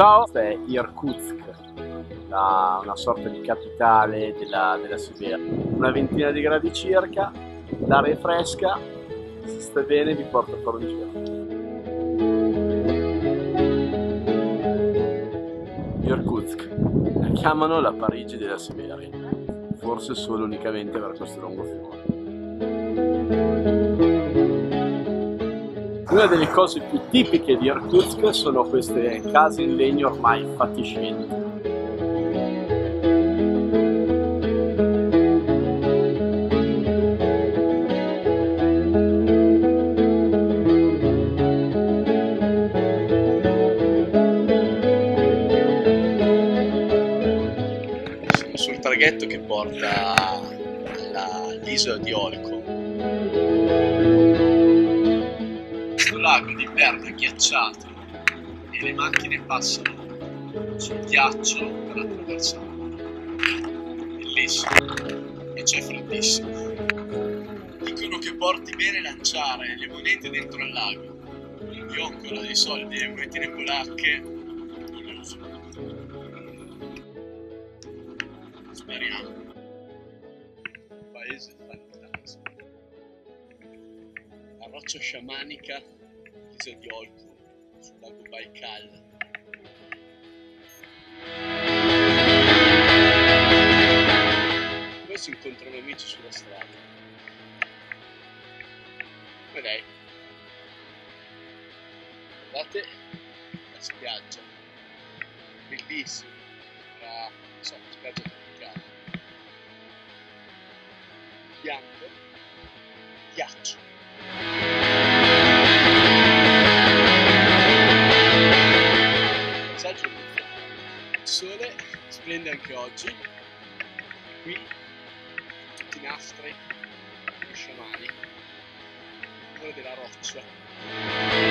Ciao, questa è Irkutsk, una sorta di capitale della Siberia. Una ventina di gradi circa, l'aria è fresca, se sta bene vi porto a fare un giro. Irkutsk, la chiamano la Parigi della Siberia, forse solo unicamente per questo lungo fiume. Una delle cose più tipiche di Irkutsk sono queste case in legno ormai fatiscenti. Siamo sul traghetto che porta all'isola di Olko. Questo lago d'inverno è ghiacciato e le macchine passano sul ghiaccio per attraversarlo. Bellissimo, e c'è freddissimo. Dicono che porti bene lanciare le monete dentro al lago. Io ho ancora dei soldi, le monetine polacche non le uso. Speriamo. Paese fantastico. La roccia sciamanica, l'isola di Olko, sul lago Baikal. Poi si incontrano amici sulla strada. Come lei. Guardate la spiaggia, bellissima, una spiaggia tropicale. Bianco, ghiaccio. Il sole splende anche oggi, qui tutti i nastri, gli sciamani, il colore della roccia.